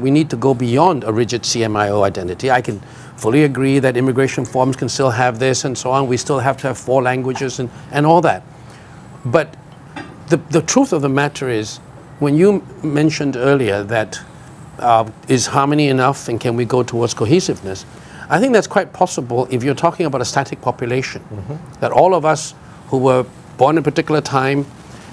We need to go beyond a rigid CMIO identity. I can fully agree that immigration forms can still have this and so on. We still have to have 4 languages and all that. But the truth of the matter is, when you mentioned earlier that is harmony enough and can we go towards cohesiveness, I think that's quite possible if you're talking about a static population, that all of us who were born at a particular time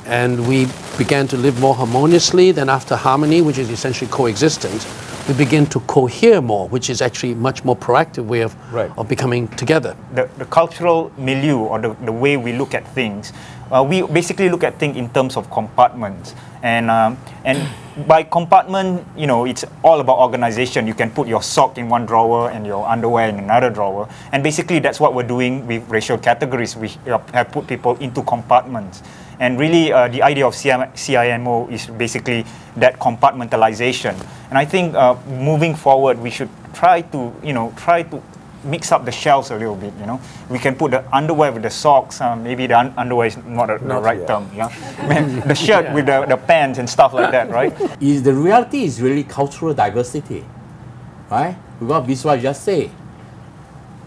and we began to live more harmoniously, then after harmony, which is essentially coexistence, we begin to cohere more, which is actually a much more proactive way of becoming together. The cultural milieu, or the way we look at things, we basically look at things in terms of compartments. And by compartment, you know, it's all about organization. You can put your sock in one drawer and your underwear in another drawer. And basically that's what we're doing with racial categories. We have put people into compartments. And really, the idea of CIMO is basically that compartmentalization. And I think moving forward, we should try to, mix up the shelves a little bit, We can put the underwear with the socks, maybe the underwear is not the right term, the shirt with the pants and stuff like that, right? The reality is really cultural diversity, right? Because this is what I just said.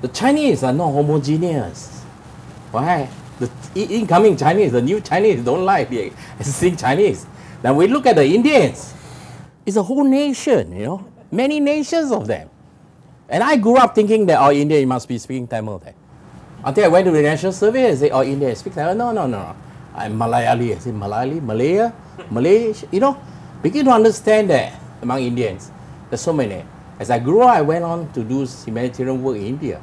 The Chinese are not homogeneous, right? The incoming Chinese, the new Chinese don't like the existing Chinese. Then we look at the Indians. It's a whole nation, many nations of them. And I grew up thinking that, oh, India, you must be speaking Tamil there. Until I went to the national survey and said, oh, India, speak Tamil. No, no, no. I'm Malayali. I said, Malayali, Malaya, Malaysia. Begin to understand that among Indians. There's so many. As I grew up, I went on to do humanitarian work in India.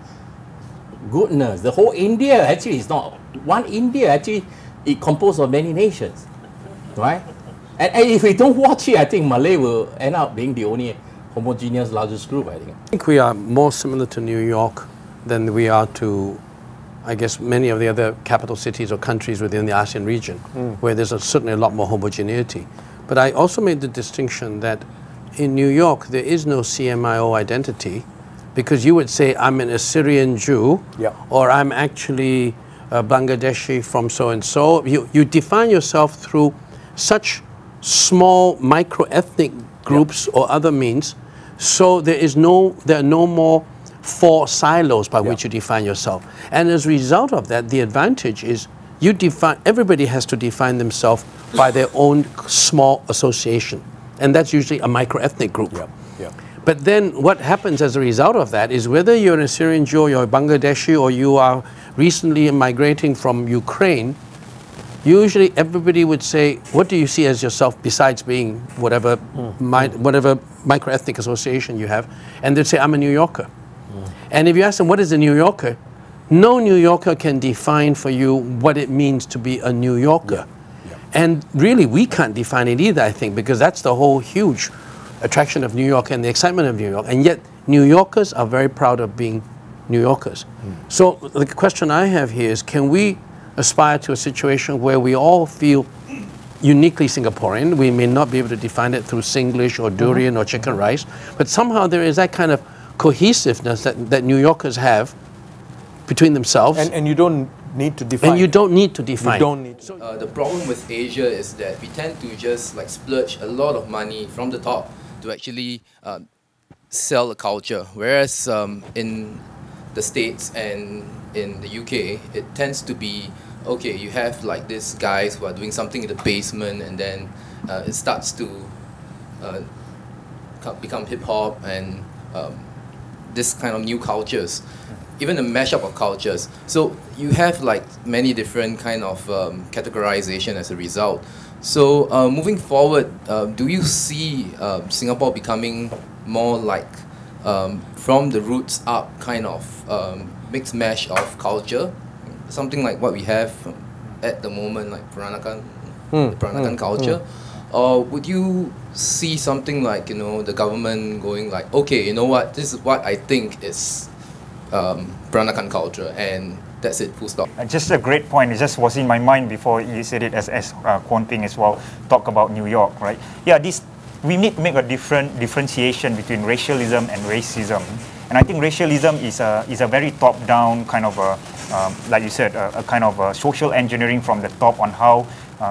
Goodness, the whole India actually is not one India. Actually, it's composed of many nations, right? And if we don't watch it, I think Malay will end up being the only homogeneous largest group, I think. I think we are more similar to New York than we are to, I guess, many of the other capital cities or countries within the ASEAN region, where there's certainly a lot more homogeneity. But I also made the distinction that in New York, there is no CMIO identity, because you would say, I'm an Assyrian Jew, or I'm actually a Bangladeshi from so-and-so. You define yourself through such small micro-ethnic groups or other means. So there are no more 4 silos by which you define yourself. And as a result of that, the advantage is you define, everybody has to define themselves by their own small association. And that's usually a micro-ethnic group. But then what happens as a result of that is whether you're an Assyrian Jew, or you're a Bangladeshi, or you are recently migrating from Ukraine, usually everybody would say, what do you see as yourself besides being whatever, whatever micro-ethnic association you have? And they'd say, I'm a New Yorker. And if you ask them, what is a New Yorker? No New Yorker can define for you what it means to be a New Yorker. And really, we can't define it either, I think, because that's the whole huge attraction of New York and the excitement of New York. And yet, New Yorkers are very proud of being New Yorkers. So the question I have here is, can we aspire to a situation where we all feel uniquely Singaporean? We may not be able to define it through Singlish or durian or chicken rice, but somehow there is that kind of cohesiveness that New Yorkers have between themselves. And you don't need to define. And you don't need to define. You don't need to. The problem with Asia is that we tend to just like splurge a lot of money from the top to actually sell a culture, whereas in the States and in the UK, it tends to be, okay, you have like these guys who are doing something in the basement, and then it starts to become hip-hop and this kind of new cultures, even a mashup of cultures. So you have like many different kind of categorization as a result. So moving forward, do you see Singapore becoming more like from the roots up kind of mixed mash of culture, something like what we have at the moment, like Peranakan, the Peranakan culture, or would you see something like, the government going like, okay, you know what, this is what I think is Peranakan culture, and that's it, full stop. Just a great point. It just was in my mind before you said it, as Kwon Ping as well talk about New York, right? Yeah, we need to make a differentiation between racialism and racism. And I think racialism is a very top-down kind of a, like you said, a kind of a social engineering from the top on how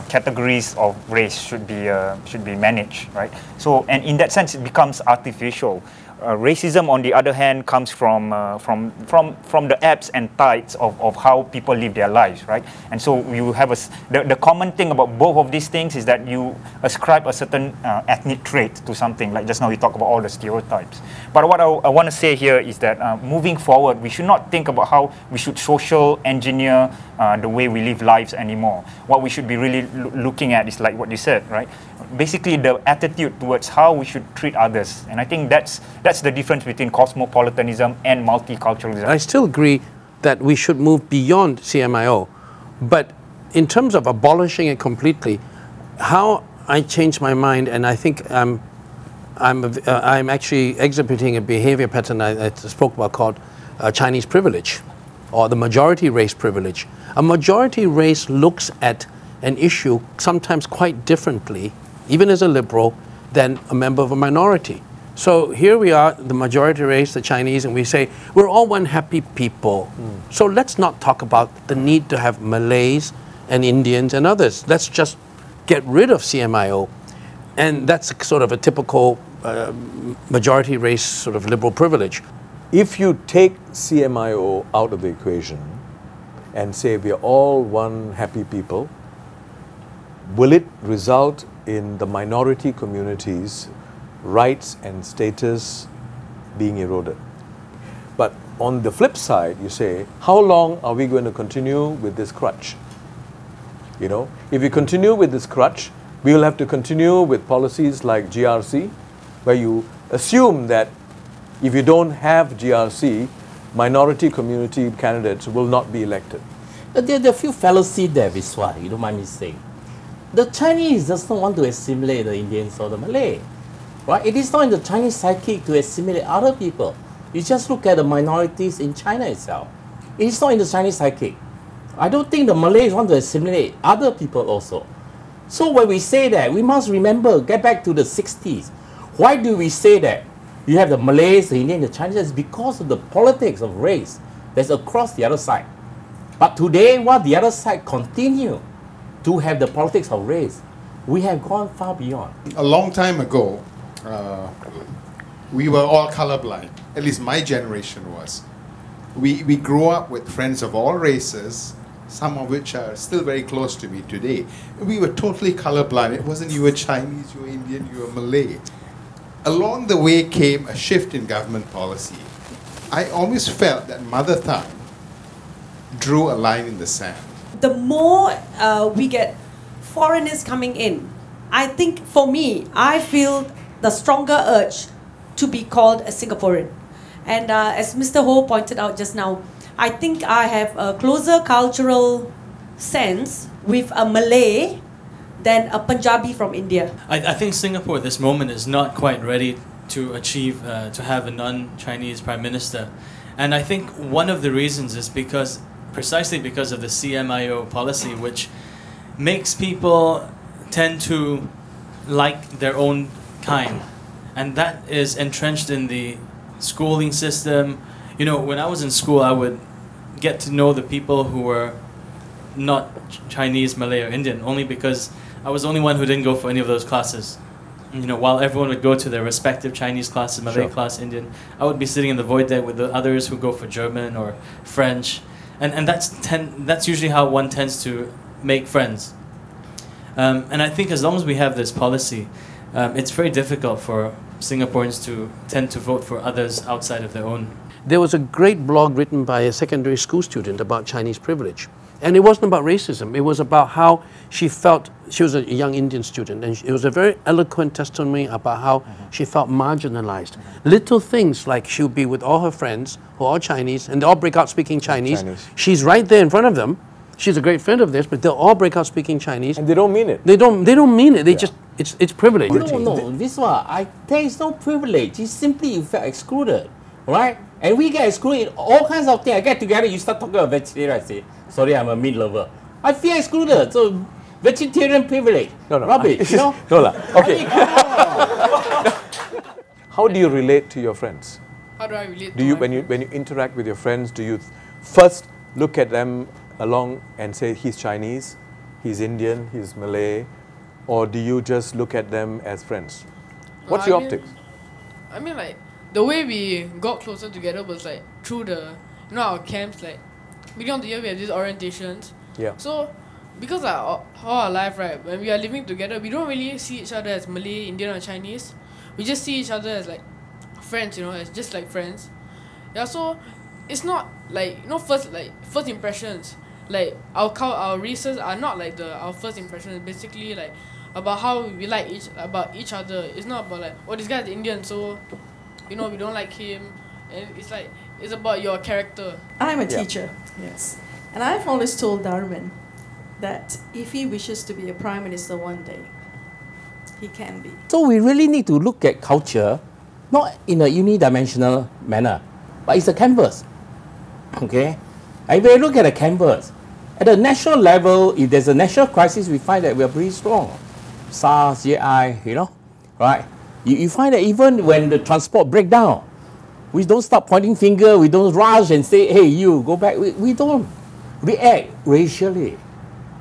categories of race should be managed, right? So, and in that sense, it becomes artificial. Racism, on the other hand, comes from the ebbs and tides of how people live their lives, right? And so you have the common thing about both of these things is that you ascribe a certain ethnic trait to something. Like just now you talk about all the stereotypes. But what I want to say here is that moving forward, we should not think about how we should social engineer the way we live lives anymore. What we should be really looking at is like what you said, right? Basically the attitude towards how we should treat others. And I think that's the difference between cosmopolitanism and multiculturalism. I still agree that we should move beyond CMIO, but in terms of abolishing it completely, how I changed my mind, and I think I'm actually exhibiting a behavior pattern I spoke about called Chinese privilege, or the majority race privilege. A majority race looks at an issue sometimes quite differently, even as a liberal, than a member of a minority. So here we are, the majority race, the Chinese, and we say, we're all one happy people. Mm. So let's not talk about the need to have Malays and Indians and others. Let's just get rid of CMIO. And that's sort of a typical majority race sort of liberal privilege. If you take CMIO out of the equation and say we're all one happy people, will it result in the minority communities' rights and status being eroded? But on the flip side, you say, how long are we going to continue with this crutch? You know, if we continue with this crutch, we will have to continue with policies like GRC, where you assume that if you don't have GRC, minority community candidates will not be elected. But there are a few fallacies there, Viswa, you don't mind me saying. The Chinese does not want to assimilate the Indians or the Malay. Right? It is not in the Chinese psyche to assimilate other people. You just look at the minorities in China itself. It is not in the Chinese psyche. I don't think the Malays want to assimilate other people also. So when we say that, we must remember, get back to the 60s. Why do we say that? You have the Malays, the Indians, the Chinese, because of the politics of race that's across the other side. But today, while the other side continue to have the politics of race, we have gone far beyond. A long time ago, we were all colorblind, at least my generation was. We grew up with friends of all races, some of which are still very close to me today. We were totally colorblind. It wasn't you were Chinese, you were Indian, you were Malay. Along the way came a shift in government policy. I always felt that Mother Tongue drew a line in the sand. The more we get foreigners coming in, I think for me, I feel the stronger urge to be called a Singaporean. And as Mr. Ho pointed out just now, I think I have a closer cultural sense with a Malay than a Punjabi from India. I think Singapore at this moment is not quite ready to achieve, to have a non-Chinese Prime Minister. And I think one of the reasons is because, precisely because of the CMIO policy, which makes people tend to like their own kind, and that is entrenched in the schooling system. You know, when I was in school, I would get to know the people who were not Chinese, Malay, or Indian, only because I was the only one who didn't go for any of those classes. You know, while everyone would go to their respective Chinese classes, Malay sure. class, Indian, I would be sitting in the void deck with the others who go for German or French, and that's usually how one tends to make friends. And I think as long as we have this policy, it's very difficult for Singaporeans to tend to vote for others outside of their own. There was a great blog written by a secondary school student about Chinese privilege. And it wasn't about racism, it was about how she felt, she was a young Indian student, and it was a very eloquent testimony about how she felt marginalized. Little things like she'll be with all her friends, who are all Chinese, and they all break out speaking Chinese. She's right there in front of them. She's a great friend of this, but they'll all break out speaking Chinese. And they don't mean it. They don't mean it. They just, it's privilege. No, this one, there is no privilege. It's simply you felt excluded, right? And we get excluded in all kinds of things. I get together, you start talking about vegetarian, I say, sorry, I'm a meat lover. I feel excluded, so vegetarian privilege. No, rubbish, you know? No, okay. I mean, how do you relate to your friends? How do I relate? When you interact with your friends, do you first look at them along and say he's Chinese, he's Indian, he's Malay, or do you just look at them as friends? What's your optics? I mean, like, the way we got closer together was like through the, you know, our camps. Like, beginning of the year we have these orientations. Yeah. So because all our life, right, when we are living together, we don't really see each other as Malay, Indian, or Chinese. We just see each other as like friends, you know, as just like friends. Yeah, so it's not like, you know, first impressions. Like our races are not like our first impressions. Basically, like about how we like each other. It's not about like, oh, this guy's Indian, so, you know, we don't like him. And it's like, it's about your character. I'm a teacher. Yes, and I've always told Darwin that if he wishes to be a prime minister one day, he can be. So we really need to look at culture, not in a unidimensional manner, but it's a canvas. Okay? And if we look at a canvas, at a national level, if there's a national crisis, we find that we are pretty strong. SARS, GI, you know, right? You find that even when the transport breaks down, we don't start pointing finger, we don't rush and say, hey, you, go back. We don't react racially.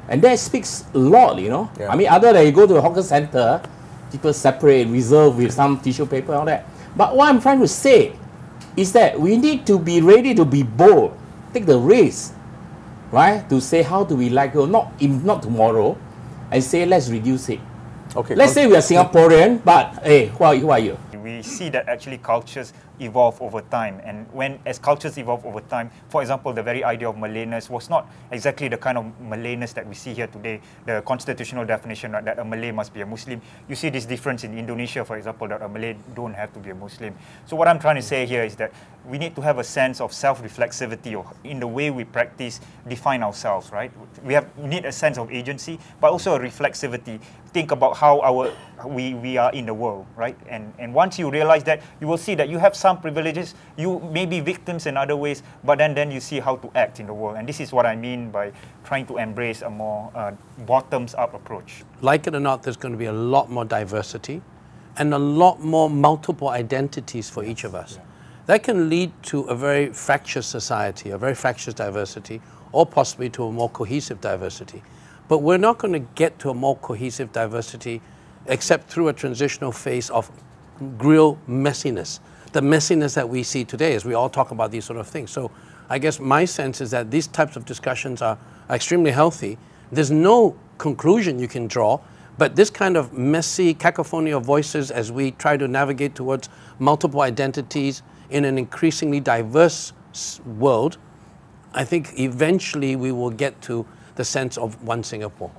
And that speaks a lot, you know. Yeah. I mean, other than you go to a hawker center, people separate, reserve with some tissue paper and all that. But what I'm trying to say is that we need to be ready to be bold, take the risk, right? To say, how do we like it, not tomorrow, and say, let's reduce it. Okay. Let's say we are Singaporean, but hey, who are you? We see that actually cultures evolve over time, and as cultures evolve over time, for example, the very idea of Malayness was not exactly the kind of Malayness that we see here today. The constitutional definition that a Malay must be a Muslim. You see this difference in Indonesia, for example, that a Malay don't have to be a Muslim. So what I'm trying to say here is that we need to have a sense of self-reflexivity in the way we practice, define ourselves, right? We need a sense of agency, but also a reflexivity. Think about how we are in the world, right? And once you realize that, you will see that you have some privileges, you may be victims in other ways, but then you see how to act in the world. And this is what I mean by trying to embrace a more bottoms-up approach. Like it or not, there's going to be a lot more diversity and a lot more multiple identities for each of us. Yeah. That can lead to a very fractious society, a very fractious diversity, or possibly to a more cohesive diversity. But we're not going to get to a more cohesive diversity except through a transitional phase of real messiness. The messiness that we see today as we all talk about these sort of things. So I guess my sense is that these types of discussions are extremely healthy. There's no conclusion you can draw, but this kind of messy cacophony of voices as we try to navigate towards multiple identities in an increasingly diverse world, I think eventually we will get to the sense of one Singapore.